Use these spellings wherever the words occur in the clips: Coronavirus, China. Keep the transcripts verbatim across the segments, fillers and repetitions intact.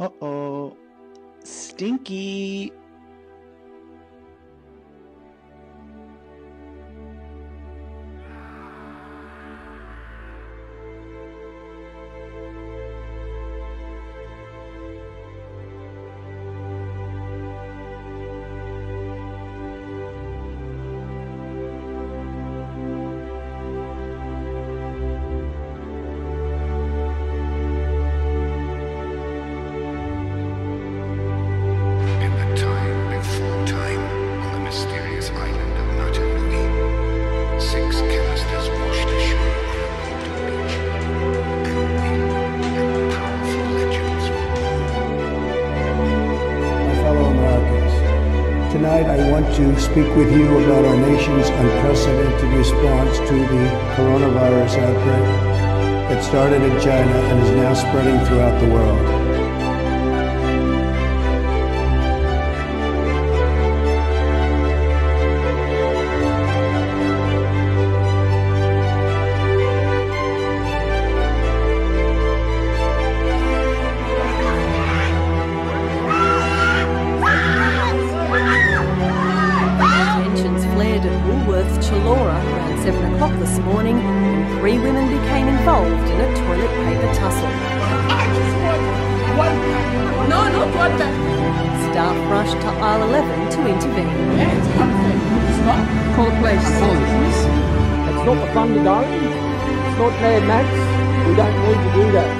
Uh-oh. Stinky. Tonight, I want to speak with you about our nation's unprecedented response to the coronavirus outbreak that started in China and is now spreading throughout the world. Around seven o'clock this morning, and three women became involved in a toilet paper tussle. I just want one bag. No, not one bag. Staff rushed to aisle eleven to intervene. Yeah, it's one thing. It's not. Call the police. Call the police. It's not the fun to go. It's not Mad Max. We don't need to do that.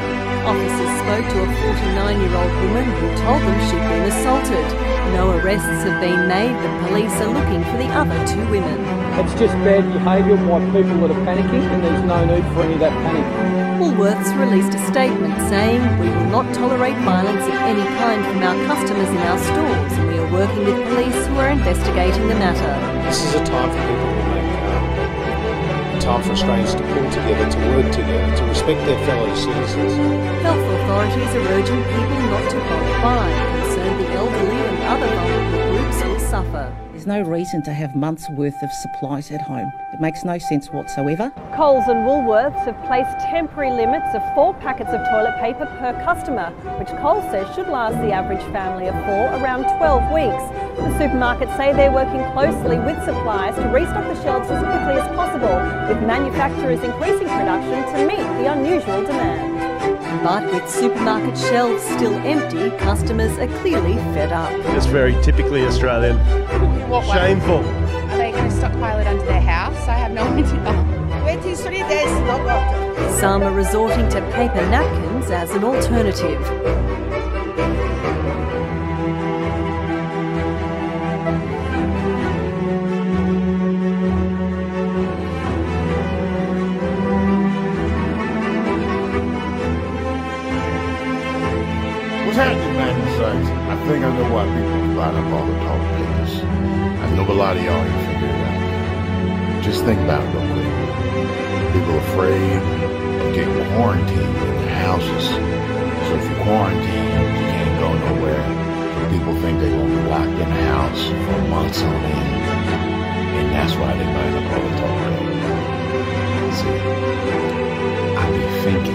Officers spoke to a forty-nine-year-old woman who told them she'd been assaulted. No arrests have been made. The police are looking for the other two women. It's just bad behaviour by people that are panicking, and there's no need for any of that panic. Woolworths released a statement saying, "We will not tolerate violence of any kind from our customers in our stores, and we are working with police who are investigating the matter." This is a time for people to make uh, a time for Australians to pull together, to work together, to respect their fellow citizens. Health authorities are urging people not to vote by, concerned the elderly and other vulnerable groups will suffer. There's no reason to have months' worth of supplies at home. It makes no sense whatsoever. Coles and Woolworths have placed temporary limits of four packets of toilet paper per customer, which Coles says should last the average family of four around twelve weeks. The supermarkets say they're working closely with suppliers to restock the shelves as quickly as possible, with manufacturers increasing production to meet the unusual demand. But with supermarket shelves still empty, customers are clearly fed up. It's very typically Australian. Shameful. Are they going to stockpile it under their house? I have no idea. Some are resorting to paper napkins as an alternative. In the United States, I think I know why people light up all the toilet papers. I know a lot of y'all can figure it out. Just think about it real quick. People are afraid of getting quarantined in their houses. So if you're quarantined, you can't go nowhere. People think they're going to be locked in the house for months on end. And that's why they light up all the toilet papers. See, I be thinking.